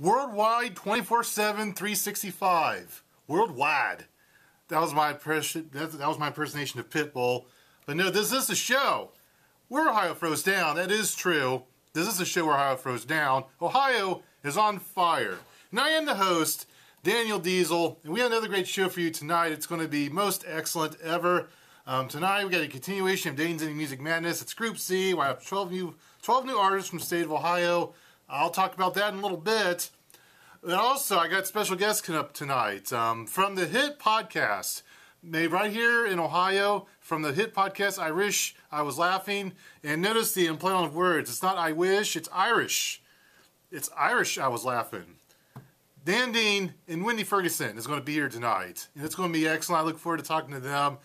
Worldwide, 24/7, 365. Worldwide. That was my impersonation of Pitbull. But no, this is the show where Ohio froze down. That is true. This is the show where Ohio froze down. Ohio is on fire. And I am the host, Daniel Diesel, and we have another great show for you tonight. It's going to be most excellent ever. Tonight we got a continuation of Dayton's Indie Music Madness. It's Group C. We have 12 new artists from the state of Ohio. I'll talk about that in a little bit. And also, I got special guests coming up tonight from the hit podcast made right here in Ohio. From the hit podcast, Irish I Was Laughing. And notice the play on words. It's not I wish, it's Irish. It's Irish I Was Laughing. Dan Dean and Wendi Ferguson is going to be here tonight. And it's going to be excellent. I look forward to talking to them.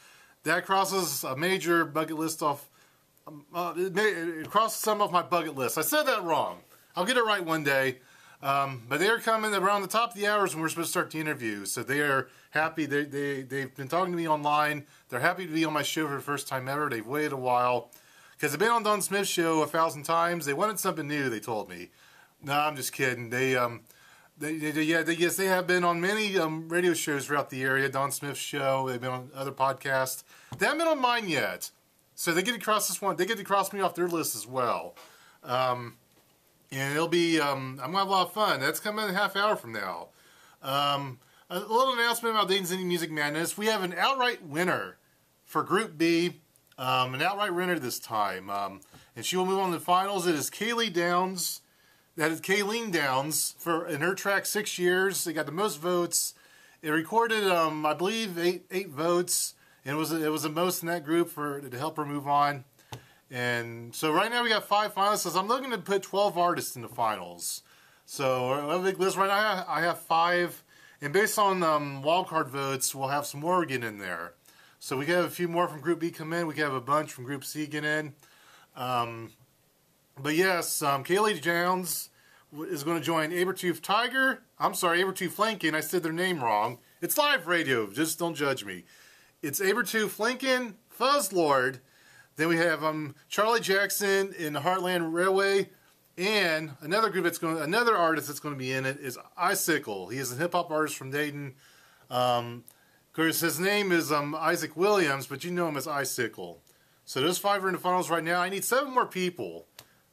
That crosses a major bucket list off. It crosses some off my bucket list. I said that wrong. I'll get it right one day. But they are coming around the top of the hours when we're supposed to start the interview. So they are happy. They've been talking to me online. They're happy to be on my show for the first time ever. They've waited a while. Because they've been on Don Smith's show 1,000 times. They wanted something new, they told me. No, I'm just kidding. Yes, they have been on many radio shows throughout the area. Don Smith's show. They've been on other podcasts. They haven't been on mine yet. So they get to cross this one. They get to cross me off their list as well. And it'll be, I'm going to have a lot of fun. That's coming in a half hour from now. A little announcement about Dayton's Indie Music Madness. We have an outright winner for Group B. An outright winner this time. And she will move on to the finals. It is Kaylee Downs. That is Kayleen Downs in her track, 6 Years. They got the most votes. It recorded, I believe, eight votes. And it was the most in that group to help her move on. And so right now we got 5 finalists. I'm looking to put 12 artists in the finals. So I have a big list right now. I have 5, and based on wildcard votes, we'll have some more get in there. So we can have a few more from Group B come in. We can have a bunch from Group C get in. But yes, Kaylee Downs is going to join Abertooth Lankin. I said their name wrong. It's live radio. Just don't judge me. It's Abertooth Lankin, Fuzzlord. Then we have Charlie Jackson in the Heartland Railway, and another artist that's going to be in it is Icicle. He is a hip hop artist from Dayton. Of course, his name is Isaac Williams, but you know him as Icicle. So those 5 are in the finals right now. I need 7 more people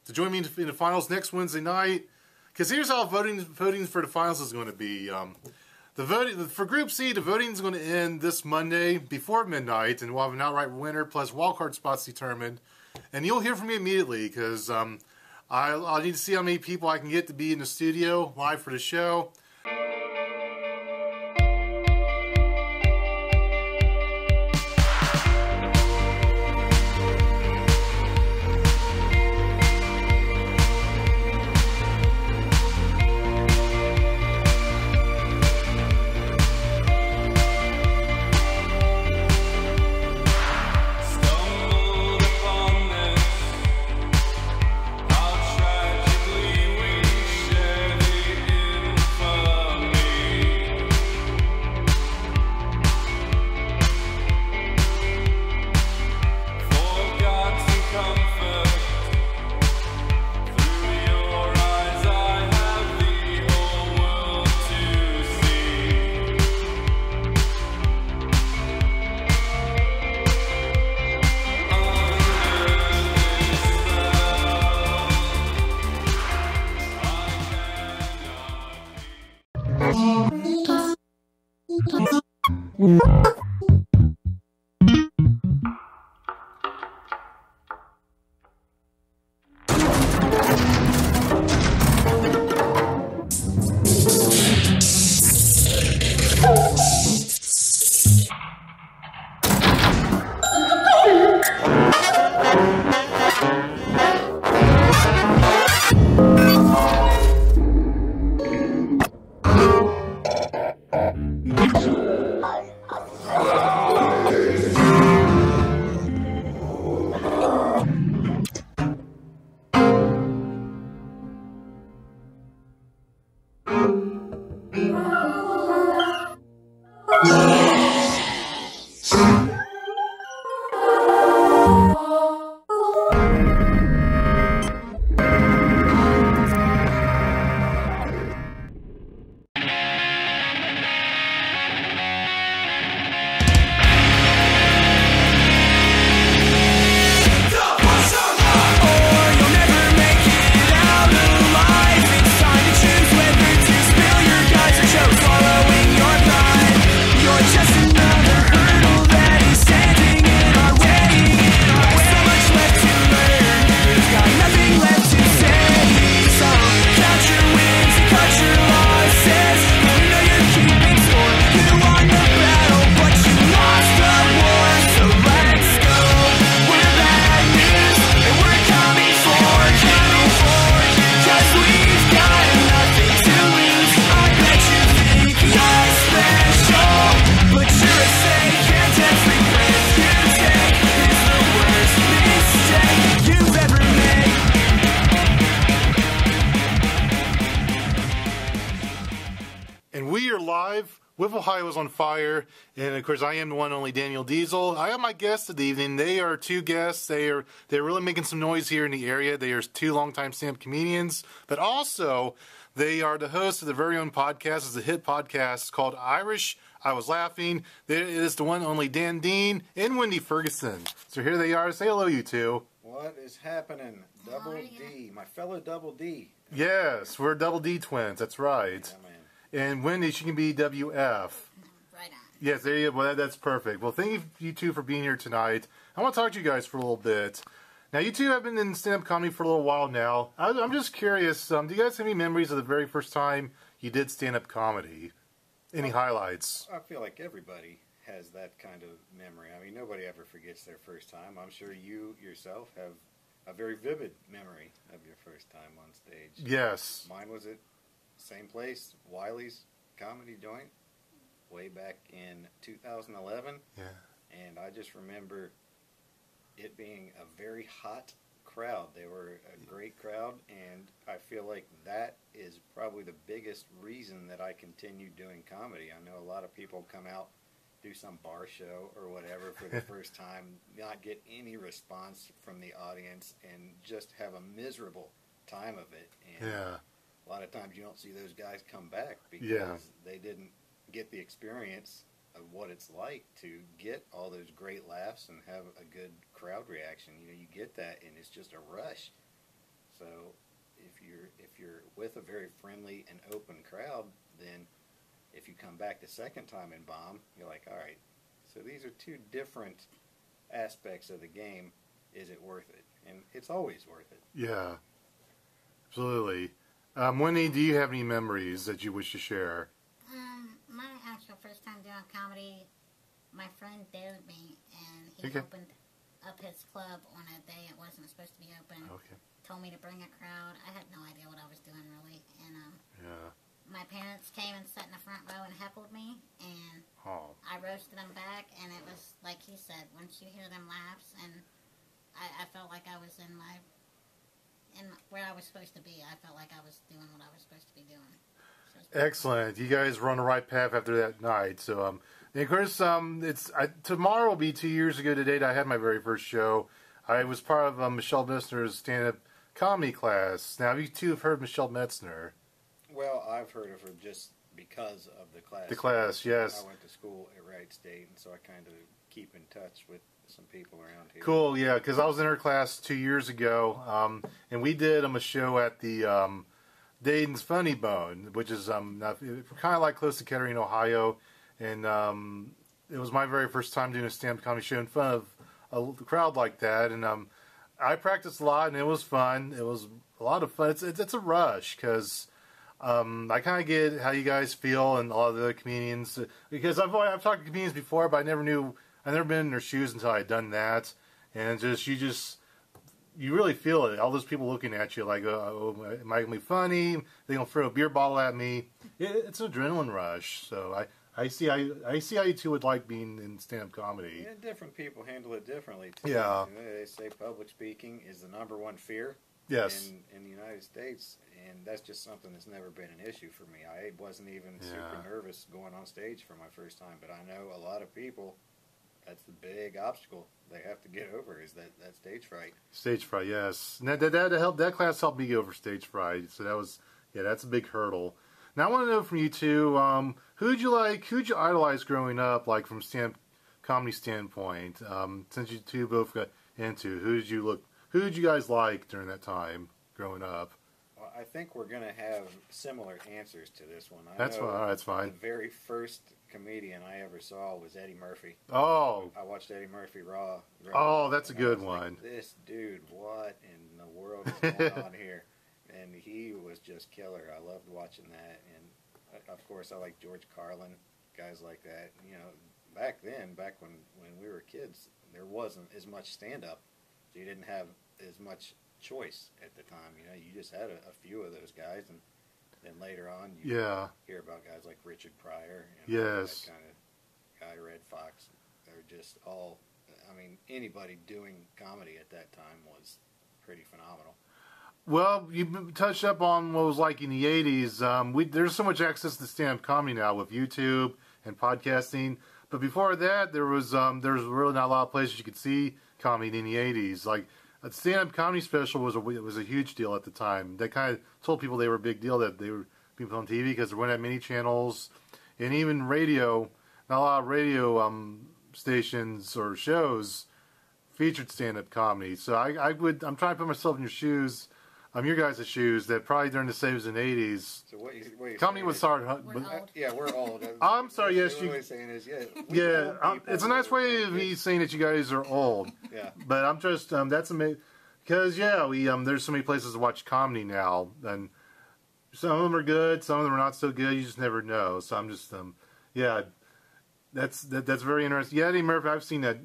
to join me in the finals next Wednesday night. Because here's how voting for the finals is going to be. The voting for Group C, the voting is going to end this Monday before midnight, and we'll have an outright winner plus wildcard spots determined. And you'll hear from me immediately because I need to see how many people I can get to be in the studio live for the show. With Ohio is on fire, and of course I am the one only Daniel Diesel. I have my guests of the evening. They are two guests. They're really making some noise here in the area. They are two longtime stand-up comedians, but also they are the hosts of their very own podcast. It's a hit podcast called Irish I Was Laughing. There is the one only Dan Dean and Wendi Ferguson. So here they are. Say hello, you two. What is happening? Double D, my fellow Double D. Yes, we're Double D twins. That's right. Yeah, man. And Wendi, she can be WF. Right on. Yes, there you go. Well, that's perfect. Well, thank you two for being here tonight. I want to talk to you guys for a little bit. Now, you two have been in stand-up comedy for a little while now. I'm just curious, do you guys have any memories of the very first time you did stand-up comedy? Any highlights? I feel like everybody has that kind of memory. I mean, nobody ever forgets their first time. I'm sure you yourself have a very vivid memory of your first time on stage. Yes. Mine was it. Same place, Wiley's Comedy Joint, way back in 2011. Yeah. And I just remember it being a very hot crowd. They were a great crowd, and I feel like that is probably the biggest reason that I continue doing comedy. I know a lot of people come out, do some bar show or whatever for the first time, not get any response from the audience, and just have a miserable time of it. And yeah. A lot of times you don't see those guys come back because they didn't get the experience of what it's like to get all those great laughs and have a good crowd reaction. You know, you get that and it's just a rush. So if you're with a very friendly and open crowd, then if you come back the second time and bomb, you're like, all right, so these are two different aspects of the game. Is it worth it? And it's always worth it. Yeah, absolutely. Wendi, do you have any memories that you wish to share? My actual first time doing comedy, my friend dared me, and he opened up his club on a day it wasn't supposed to be open. Okay. Told me to bring a crowd. I had no idea what I was doing, really. And my parents came and sat in the front row and heckled me, and I roasted them back, and it was like he said, once you hear them laughs, and I felt like I was in my... and where I was supposed to be. I felt like I was doing what I was supposed to be doing. Excellent. You guys were on the right path after that night. So, and of course, tomorrow will be 2 years ago today that I had my very first show. I was part of Michelle Metzner's stand-up comedy class. Now, you two have heard Michelle Metzner. Well, I've heard of her just because of the class. The class, yes. I went to school at Wright State, and so I kind of keep in touch with some people around here. Cool, yeah, because I was in her class 2 years ago, and we did a show at the Dayton's Funny Bone, which is kind of like close to Kettering, Ohio, and it was my very first time doing a stand-up comedy show in front of a crowd like that, and I practiced a lot, and it was fun. It was a lot of fun. It's a rush, because I kind of get how you guys feel and all the other comedians, because I've talked to comedians before, but I never knew... I've never been in their shoes until I'd done that, and you really feel it. All those people looking at you like, oh, am I going to be funny? They're going to throw a beer bottle at me. It's an adrenaline rush, so I see how you two would like being in stand-up comedy. Yeah, different people handle it differently, too. Yeah. They say public speaking is the #1 fear in the United States, and that's just something that's never been an issue for me. I wasn't even super nervous going on stage for my first time, but I know a lot of people... That's the big obstacle they have to get over is that stage fright. Stage fright, yes. And that class helped me get over stage fright. So that's a big hurdle. Now I want to know from you two, who'd you idolize growing up, like from comedy standpoint? Since you two both got into, who did you guys like during that time growing up? Well, I think we're gonna have similar answers to this one. That's fine. The very first comedian I ever saw was Eddie Murphy. Oh. I watched Eddie Murphy Raw. Oh, that's a good one. Like, this dude, what in the world is going on here? And he was just killer. I loved watching that. And, of course, I like George Carlin, guys like that. You know, back then, when we were kids, there wasn't as much stand-up. So you didn't have as much choice at the time. You know, you just had a few of those guys, and then later on, you hear about guys like Richard Pryor and that kind of guy, Red Fox. They're just all, I mean, anybody doing comedy at that time was pretty phenomenal. Well, you touched up on what it was like in the 80s. There's so much access to stand-up comedy now with YouTube and podcasting. But before that, there was really not a lot of places you could see comedy in the 80s. Like, a stand-up comedy special was a huge deal at the time. That kind of told people they were a big deal, that they were people on TV, because there weren't that many channels. And even radio, not a lot of radio stations or shows featured stand-up comedy. So I'm trying to put myself in your shoes. Your guys' shoes, that probably during the 70s and 80s. So what you comedy was hard. Yeah, we're old. I'm sorry, yes. What I'm saying is, yeah, it's a nice way of me saying that you guys are old. Yeah. But I'm just, that's amazing. Because, yeah, there's so many places to watch comedy now. And some of them are good, some of them are not so good. You just never know. So I'm just, yeah, that's very interesting. Yeah, Eddie Murphy, I've seen that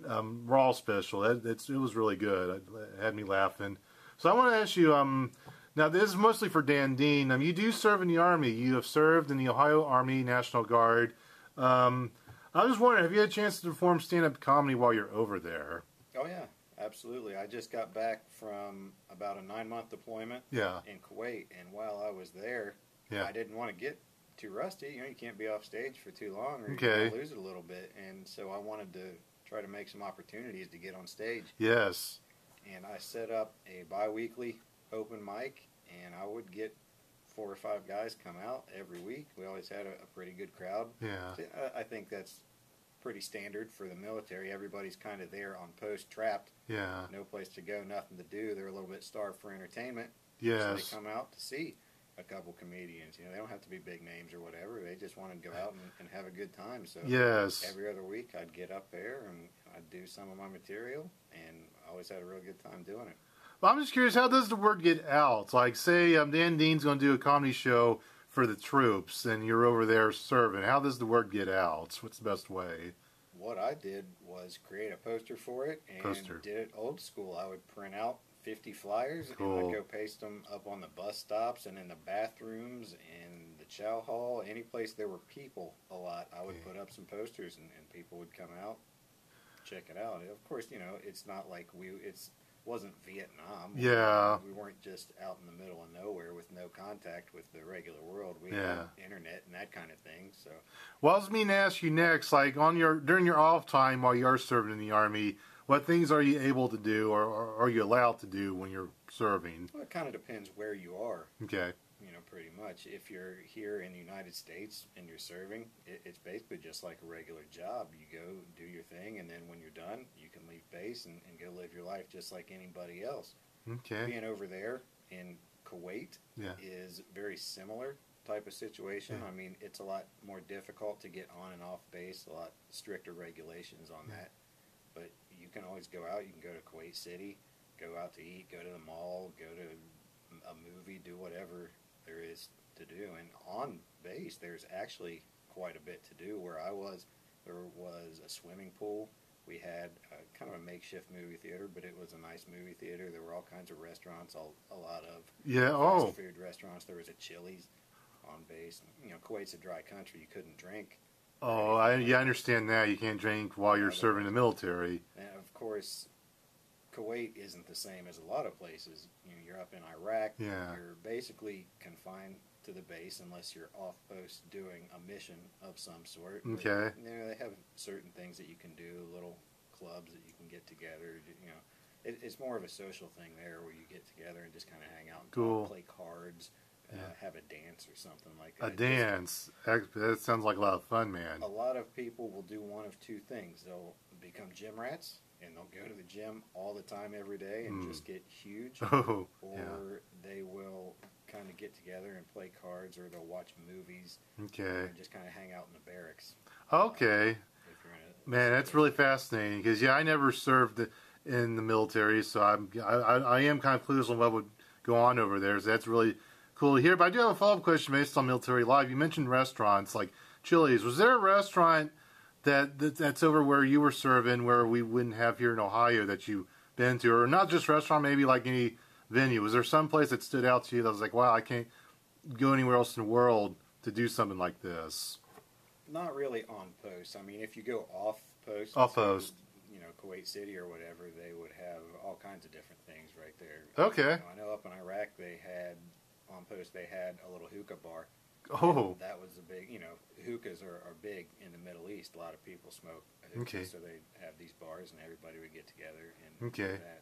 Raw special. It was really good. It had me laughing. So I want to ask you, now this is mostly for Dan Dean. You do serve in the Army. You have served in the Ohio Army National Guard. I was wondering, have you had a chance to perform stand-up comedy while you're over there? Oh, yeah. Absolutely. I just got back from about a 9-month deployment in Kuwait. And while I was there, I didn't want to get too rusty. You know, you can't be off stage for too long or you can lose it a little bit. And so I wanted to try to make some opportunities to get on stage. Yes. And I set up a bi-weekly open mic, and I would get 4 or 5 guys come out every week. We always had a pretty good crowd. Yeah, I think that's pretty standard for the military. Everybody's kind of there on post, trapped. Yeah, no place to go, nothing to do. They're a little bit starved for entertainment. Yes, so they come out to see a couple comedians. You know, they don't have to be big names or whatever. They just want to go out and have a good time. So yes, every other week I'd get up there and I'd do some of my material, and I always had a real good time doing it. Well, I'm just curious, how does the word get out? Like, say Dan Dean's going to do a comedy show for the troops, and you're over there serving. How does the word get out? What's the best way? What I did was create a poster for it, and did it old school. I would print out 50 flyers, and I'd go paste them up on the bus stops and in the bathrooms and the chow hall. Any place there were people a lot, I would put up some posters, and people would come out, check it out. Of course, you know, it's not like it wasn't Vietnam. Yeah. We weren't just out in the middle of nowhere with no contact with the regular world. We had internet and that kind of thing. So, well, I was meaning to ask you next, like during your off time while you are serving in the Army, what things are you able to do or are you allowed to do when you're serving? Well, it kind of depends where you are. Okay. You know, pretty much. If you're here in the United States and you're serving, it's basically just like a regular job. You go do your thing, and then when you're done, you can leave base and go live your life just like anybody else. Okay. Being over there in Kuwait is very similar type of situation. Yeah. I mean, it's a lot more difficult to get on and off base, a lot stricter regulations on that. But you can always go out. You can go to Kuwait City, go out to eat, go to the mall, go to a movie, do whatever there is to do. And on base, there's actually quite a bit to do. Where I was, there was a swimming pool. We had kind of a makeshift movie theater, but it was a nice movie theater. There were all kinds of restaurants, a lot of fast food restaurants. There was a Chili's on base. You know, Kuwait's a dry country. You couldn't drink. Oh, I understand that. You can't drink while you're serving the military. And, of course, Kuwait isn't the same as a lot of places. You know, you're up in Iraq. Yeah. You're basically confined to the base unless you're off post doing a mission of some sort. Okay. But, you know, they have certain things that you can do, little clubs that you can get together. You know, it's more of a social thing there where you get together and just kind of hang out and play cards. Have a dance or something like that. A dance. That sounds like a lot of fun, man. A lot of people will do one of two things. They'll become gym rats, and they'll go to the gym all the time every day and just get huge. Oh, or they will kind of get together and play cards, or they'll watch movies. Okay. And just kind of hang out in the barracks. Okay. Man, that's really fascinating because, yeah, I never served in the military, so I am kind of clueless on what would go on over there. So that's really cool to hear. But I do have a follow-up question based on Military Live. You mentioned restaurants like Chili's. Was there a restaurant that's over where you were serving where we wouldn't have here in Ohio that you've been to? Or not just restaurant, maybe like any venue. Was there some place that stood out to you that was like, wow, I can't go anywhere else in the world to do something like this? Not really on post. I mean, if you go off post. Off post. You know, Kuwait City or whatever, they would have all kinds of different things right there. Okay. You know, I know up in Iraq they had... On post, they had a little hookah bar. Oh. That was a big, you know, hookahs are big in the Middle East. A lot of people smoke hookahs, okay. So they have these bars and everybody would get together and okay. do that.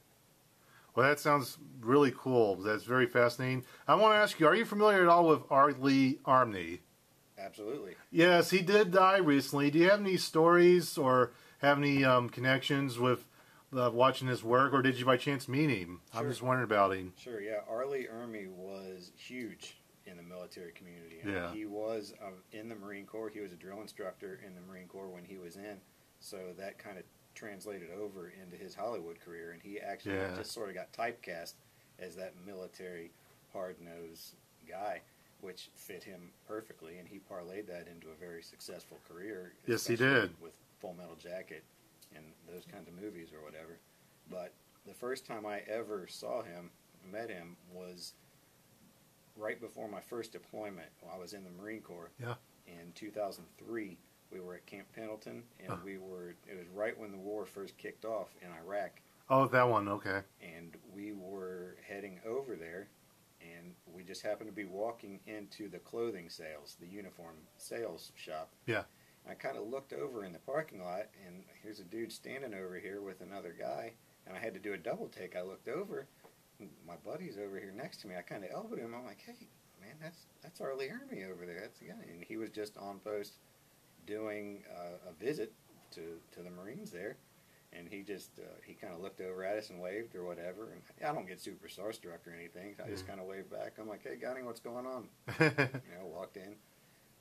Well, that sounds really cool. That's very fascinating. I want to ask you, are you familiar at all with R. Lee Ermey? Absolutely. Yes, he did die recently. Do you have any stories or have any connections with watching his work, or did you by chance meet him? Sure. I'm just wondering about him. Sure, yeah. R. Lee Ermey was huge in the military community. And yeah. He was in the Marine Corps. He was a drill instructor in the Marine Corps when he was in, so that kind of translated over into his Hollywood career, and he actually yeah. just sort of got typecast as that military hard-nosed guy, which fit him perfectly, and he parlayed that into a very successful career. Yes, he did. With Full Metal Jacket and those kinds of movies or whatever. But the first time I ever saw him, met him, was right before my first deployment. Well, I was in the Marine Corps yeah. in 2003. We were at Camp Pendleton, and it was right when the war first kicked off in Iraq. Oh, that one, okay. And we were heading over there, and we just happened to be walking into the clothing sales, the uniform sales shop. Yeah. And I kind of looked over in the parking lot, and here's a dude standing over here with another guy, and I had to do a double take. I looked over, and my buddy's over here next to me. I kind of elbowed him. I'm like, hey, man, that's R. Lee Ermey over there. That's the guy. And he was just on post doing a visit to the Marines there, and he just he kind of looked over at us and waved or whatever, and I don't get super starstruck or anything, so I just kind of waved back. I'm like, hey, Gunning, what's going on? You know, walked in.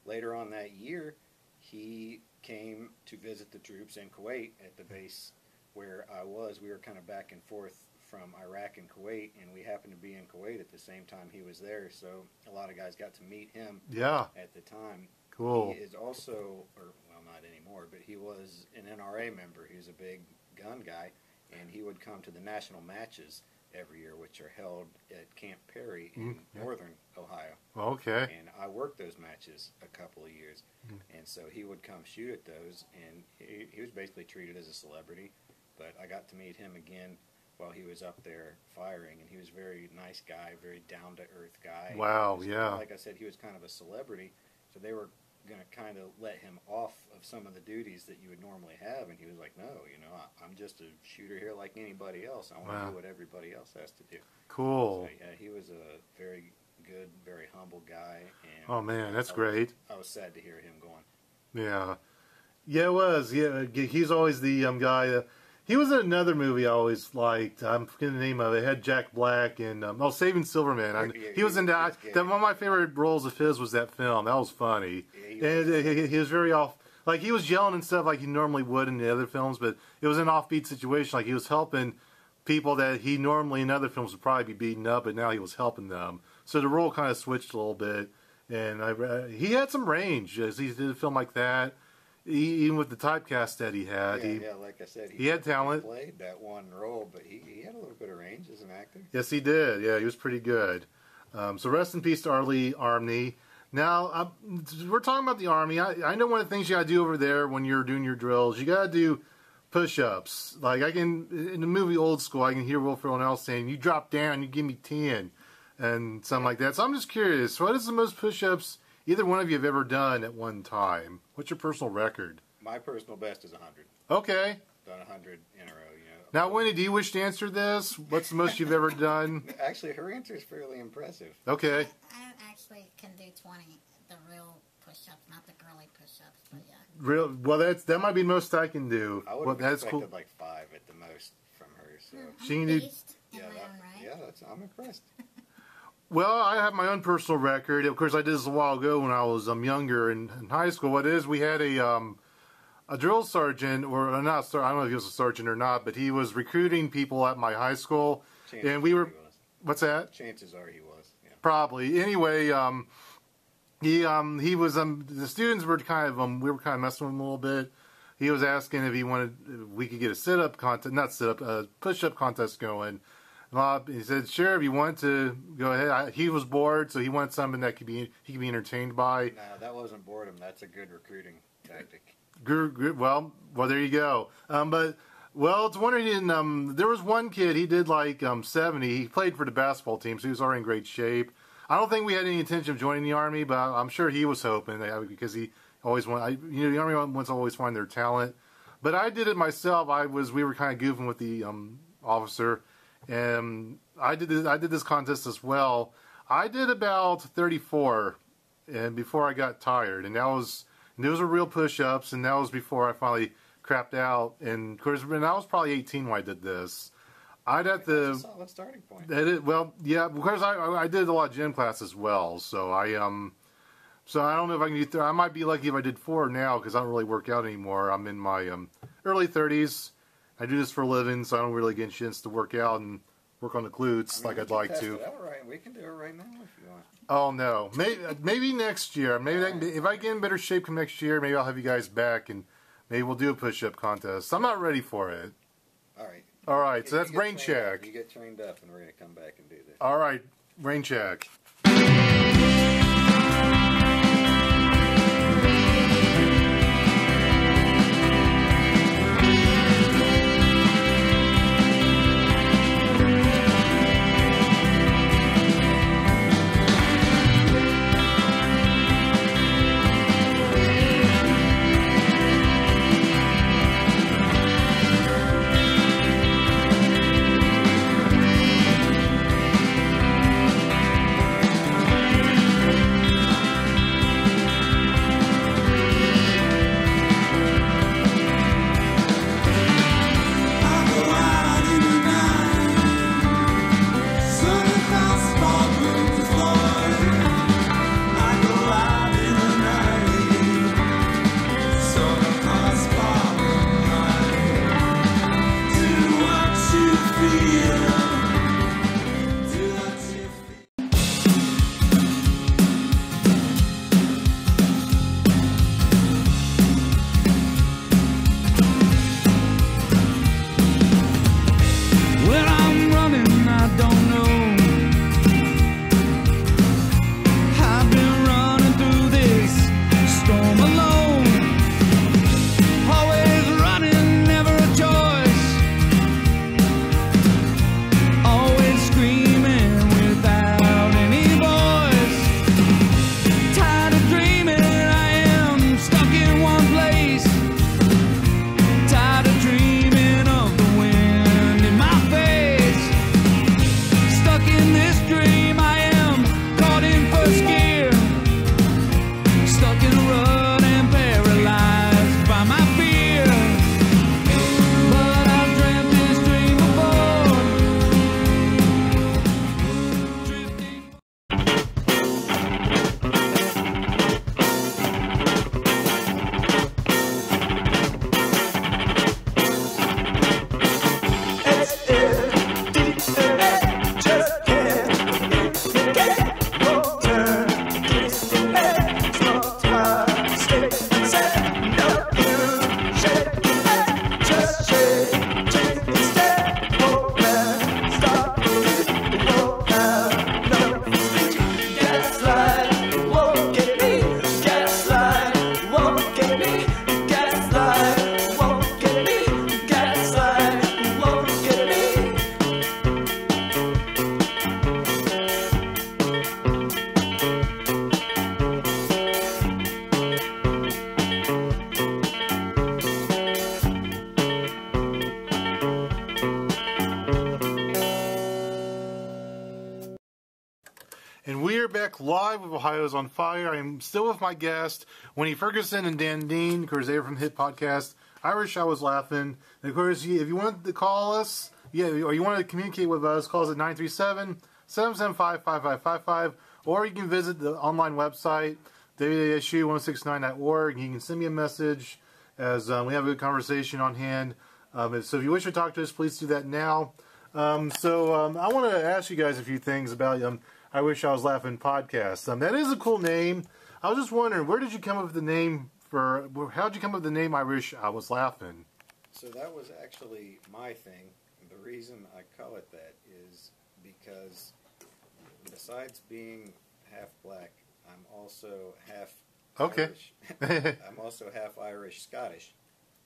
Later on that year, he came to visit the troops in Kuwait at the base where I was. We were kind of back and forth from Iraq and Kuwait, and we happened to be in Kuwait at the same time he was there, so a lot of guys got to meet him yeah. at the time. Cool. He is also, or well, not anymore, but he was an NRA member. He was a big gun guy, and he would come to the national matches every year, which are held at Camp Perry in yeah. northern Ohio. Okay. And I worked those matches a couple of years, and so he would come shoot at those, and he was basically treated as a celebrity, but I got to meet him again while he was up there firing, and he was a very nice guy, very down-to-earth guy. Wow, was, yeah. Like I said, he was kind of a celebrity, so they were going to kind of let him off of some of the duties that you would normally have, and he was like, no, you know, I'm just a shooter here like anybody else. I want wow. to do what everybody else has to do. Cool. So, yeah, he was a very good, very humble guy. And oh, man, that's great. I was sad to hear him going. Yeah. Yeah, it was. Yeah, he's always the guy. He was in another movie I always liked. I'm forgetting the name of it. It had Jack Black and Saving Silverman. He was in that. One of my favorite roles of his was that film. That was funny. Yeah, he was very off. Like he was yelling and stuff like he normally would in the other films, but it was an offbeat situation. Like he was helping people that he normally in other films would probably be beating up, but now he was helping them. So the role kind of switched a little bit, and he had some range. He did a film like that. Even with the typecast that he had, like I said, he had talent. He played that one role, but he had a little bit of range as an actor. Yes, he did. Yeah, he was pretty good. So rest in peace to R. Lee Ermey. Now, we're talking about the Army. I know one of the things you got to do over there when you're doing your drills, you got to do push-ups. Like I can, in the movie Old School, I can hear Will Ferrell now saying, you drop down, you give me 10, and something like that. So I'm just curious, what is the most push-ups either one of you have ever done at one time? What's your personal record? My personal best is 100. Okay. Done 100 in a row, you know. Now, Wendi, do you wish to answer this? What's the most you've ever done? Actually, her answer is fairly impressive. Okay. I actually can do 20, the real push-ups, not the girly push-ups, but yeah. Real? Well, that might be the most I can do. I would have expected cool. like 5 at the most from her. So. She can do. Yeah, I'm impressed. Well, I have my own personal record. Of course, I did this a while ago when I was younger in high school. What it is, we had a drill sergeant, or not, I don't know if he was a sergeant or not, but he was recruiting people at my high school. Chances and we were, he was. What's that? Chances are he was. Yeah. Probably. Anyway, he was, the students were kind of, we were kind of messing with him a little bit. He was asking if we could get a sit-up contest, not sit-up, a push-up contest going. He said, sure, if you want to, go ahead. He was bored, so he wanted something that he could be entertained by. No, that wasn't boredom. That's a good recruiting tactic. Well, there you go. It's wondering, there was one kid, he did like 70. He played for the basketball team, so he was already in great shape. I don't think we had any intention of joining the Army, but I'm sure he was hoping that, because he always wanted, you know, the Army wants to always find their talent. But I did it myself. We were kind of goofing with the officer, and I did this contest as well. I did about 34, and before I got tired, and that was, and those were real push-ups, and that was before I finally crapped out. And of course, when I was probably 18 when I did this. I'd have to. That's a solid starting point. Well, yeah, because I did a lot of gym class as well, so I don't know if I can do. I might be lucky if I did 4 now, because I don't really work out anymore. I'm in my early 30s. I do this for a living, so I don't really get a chance to work out and work on the glutes like I'd like to. We can do it right now if you want. Oh no, maybe next year. Maybe if I get in better shape come next year, maybe I'll have you guys back, and maybe we'll do a push-up contest. I'm not ready for it. All right. All right, so that's Brain Check. You get trained up, and we're going to come back and do this. All right, Brain Check. Live with Ohio's on Fire. I'm still with my guest, Wendi Ferguson and Dan Dean. Of course, they were from Hit Podcast, Irish I Was Laughing. And of course, if you want to call us, or you want to communicate with us, call us at 937-775-5555, or you can visit the online website, www.su1069.org. You can send me a message, as we have a good conversation on hand. So if you wish to talk to us, please do that now. I want to ask you guys a few things about... I Wish I Was Laughing podcast. That is a cool name. I was just wondering, where did you come up with the name for? How did you come up with the name I Wish I Was Laughing? So that was actually my thing. The reason I call it that is because, besides being half black, I'm also half Irish. I'm also half Irish Scottish,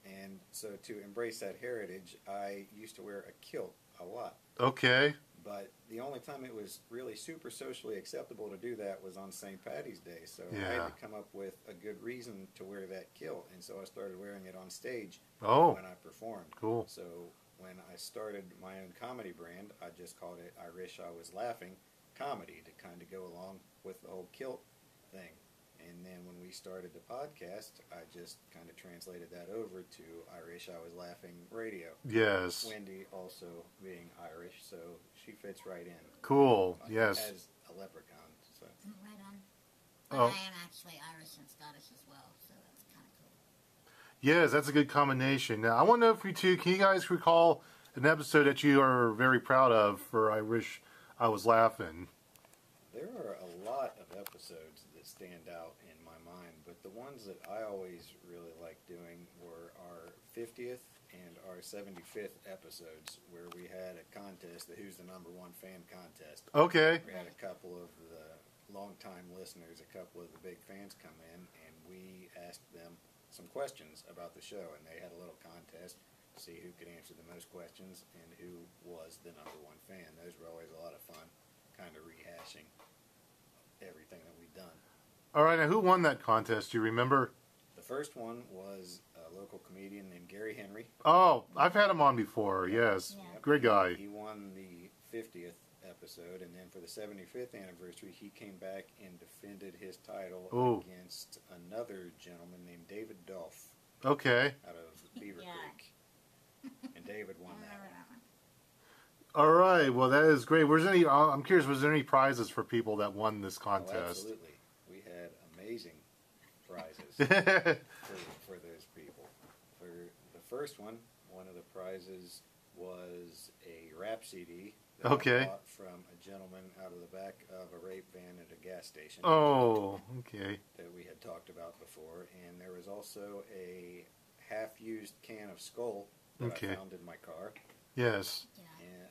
and so to embrace that heritage, I used to wear a kilt a lot. Okay. But the only time it was really super socially acceptable to do that was on St. Paddy's Day. So yeah. I had to come up with a good reason to wear that kilt. And so I started wearing it on stage when I performed. Cool. So when I started my own comedy brand, I just called it Irish I Was Laughing Comedy to kind of go along with the whole kilt thing. And then when we started the podcast, I just kind of translated that over to Irish I Was Laughing Radio. Yes. Wendi also being Irish, so she fits right in. Cool, yes. As a leprechaun. So. Right on. Oh. I am actually Irish and Scottish as well, so that's kind of cool. Yes, that's a good combination. Now, I want to know if you two, can you guys recall an episode that you are very proud of for Irish I Was Laughing? There are a lot of episodes that stand out in my mind, but the ones that I always really liked doing were our 50th and our 75th episodes, where we had a contest, the Who's the Number One Fan contest. Okay. We had a couple of the longtime listeners, a couple of the big fans come in, and we asked them some questions about the show, and they had a little contest to see who could answer the most questions and who was the number one fan. Those were always a lot of fun, kind of rehashing everything that we've done. All right, now who won that contest? Do you remember? The first one was a local comedian named Gary Henry. Oh, I've had him on before, yes. Yeah. Great guy. He won the 50th episode, and then for the 75th anniversary, he came back and defended his title against another gentleman named David Dolph. Okay. Out of Beaver Creek. And David won that one. All right, well, that is great. I'm curious, was there any prizes for people that won this contest? Oh, absolutely. We had amazing prizes for those people. For the first one, one of the prizes was a rap CD that I bought from a gentleman out of the back of a rape van at a gas station. Oh, okay. That we had talked about before. And there was also a half-used can of Skull that I found in my car. Yes. Yeah.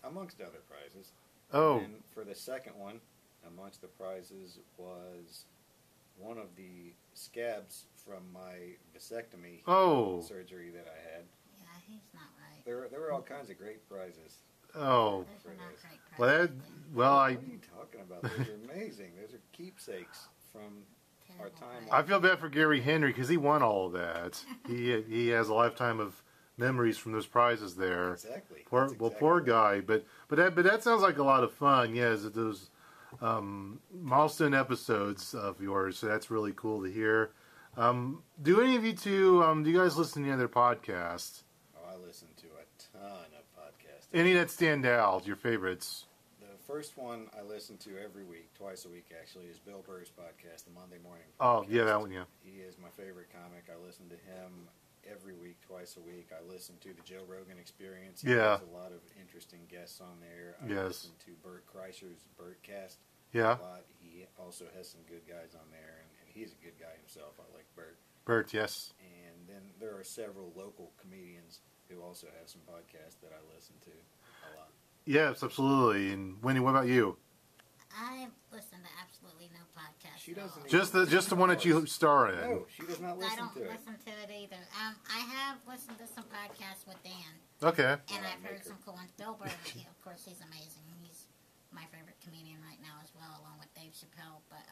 Amongst other prizes. Oh. And for the second one, amongst the prizes was one of the scabs from my vasectomy surgery that I had. Yeah, he's not right. There were all kinds of great prizes. Oh. Those are not great prizes. What are you talking about? Those are amazing. Those are keepsakes from our time. I feel bad for Gary Henry because he won all of that. He has a lifetime of memories from those prizes there. Exactly. Poor guy, but that sounds like a lot of fun. Yes, those milestone episodes of yours. So that's really cool to hear. Do any of you two? Do you guys listen to any other podcasts? Oh, I listen to a ton of podcasts. Any that stand out? Your favorites? The first one I listen to every week, twice a week actually, is Bill Burr's podcast, the Monday Morning Podcast. Oh yeah, that one. Yeah. He is my favorite comic. I listen to him every week, twice a week. I listen to the Joe Rogan Experience. Yeah. There's a lot of interesting guests on there. I listen to Bert Kreischer's Bertcast a lot. He also has some good guys on there, and he's a good guy himself. I like Bert. Bert, yes. And then there are several local comedians who also have some podcasts that I listen to a lot. Yes, absolutely. And Wendi, what about you? I listen to absolutely no podcast. She doesn't. Just the one that you star in. No, she does not listen to it. I don't listen to it either. I have listened to some podcasts with Dan. Okay. And I've heard some cool ones. Bill Burr, of course, he's amazing. He's my favorite comedian right now as well, along with Dave Chappelle. But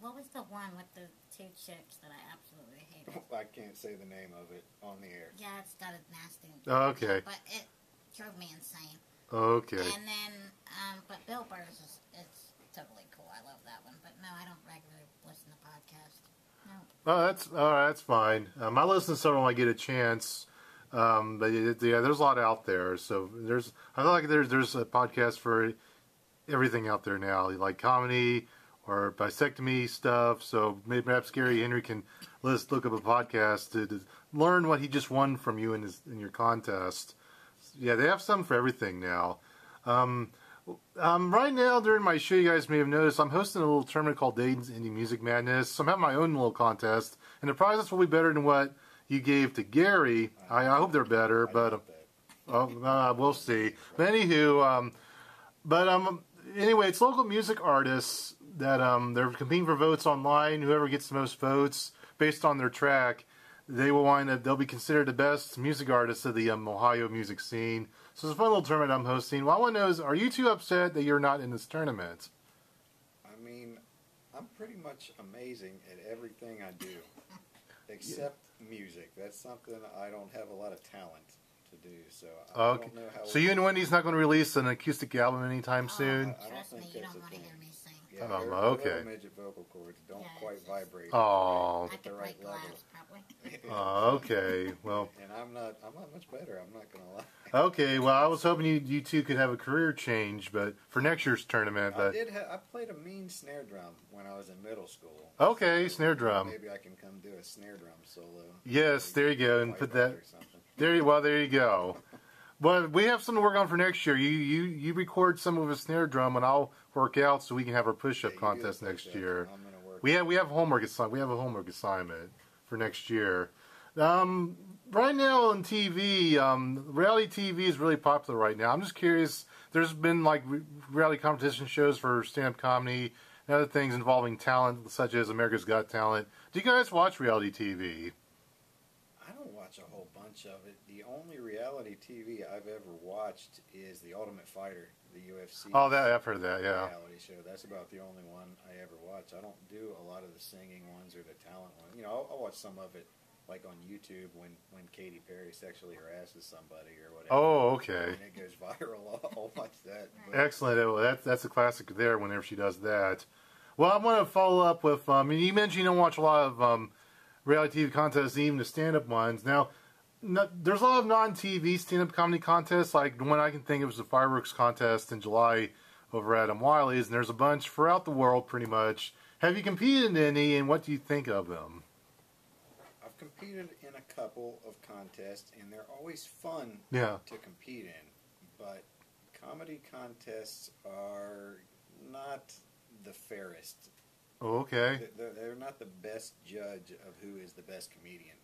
what was the one with the two chicks that I absolutely hated? I can't say the name of it on the air. Yeah, it's got a nasty. Oh, okay. But it drove me insane. Okay. And then, but Bill Burr it's totally cool. I love that one. But no, I don't regularly listen to podcasts. No. Oh, that's all right. That's fine. I listen to several when I get a chance. But yeah, there's a lot out there. So I feel like there's a podcast for everything out there now, like comedy or vasectomy stuff. So maybe perhaps Gary Henry can look up a podcast to learn what he just won from you in your contest. Yeah, they have some for everything now. Right now, during my show, you guys may have noticed, I'm hosting a little tournament called Dayton's Indie Music Madness. So I'm having my own little contest, and the prizes will be better than what you gave to Gary. I hope they're better, but we'll see. But anywho, anyway, it's local music artists that they're competing for votes online. Whoever gets the most votes based on their track, they'll be considered the best music artists of the Ohio music scene. So it's a fun little tournament I'm hosting. Well, I want to know is, are you two upset that you're not in this tournament? I mean, I'm pretty much amazing at everything I do, except music. That's something I don't have a lot of talent to do. So I don't know how. So you and Wendy's not going to release an acoustic album anytime soon? I don't think that's a thing. Yeah, okay. Midget vocal cords don't quite vibrate. Oh, at the right level. Okay. Well. And I'm not much better. I'm not gonna lie. Okay. Well, I was hoping you two could have a career change, but for next year's tournament. But... I played a mean snare drum when I was in middle school. Okay, so snare drum. Maybe I can come do a snare drum solo. Yes, there you go, and put that. There you. Well, there you go. But we have something to work on for next year. You record some of a snare drum, and I'll work out so we can have our push-up contest next year. We have a homework assignment for next year. Right now on TV, reality TV is really popular right now. I'm just curious. There's been like reality competition shows for stand-up comedy and other things involving talent, such as America's Got Talent. Do you guys watch reality TV? I don't watch a whole bunch of it. The only reality TV I've ever watched is The Ultimate Fighter, the UFC. Oh, I've heard that, yeah. Reality show. That's about the only one I ever watch. I don't do a lot of the singing ones or the talent ones. You know, I'll watch some of it, like on YouTube when Katy Perry sexually harasses somebody or whatever. Oh, okay. And it goes viral. I'll watch that. But. Excellent. Well, that's a classic there. Whenever she does that. Well, I want to follow up with. You mentioned you don't watch a lot of. Reality TV contests, even the stand-up ones. Now, there's a lot of non-TV stand-up comedy contests. Like the one I can think of was the fireworks contest in July over at Wiley's, and there's a bunch throughout the world, pretty much. Have you competed in any, and what do you think of them? I've competed in a couple of contests, and they're always fun to compete in. But comedy contests are not the fairest. Oh, okay. They're not the best judge of who is the best comedian.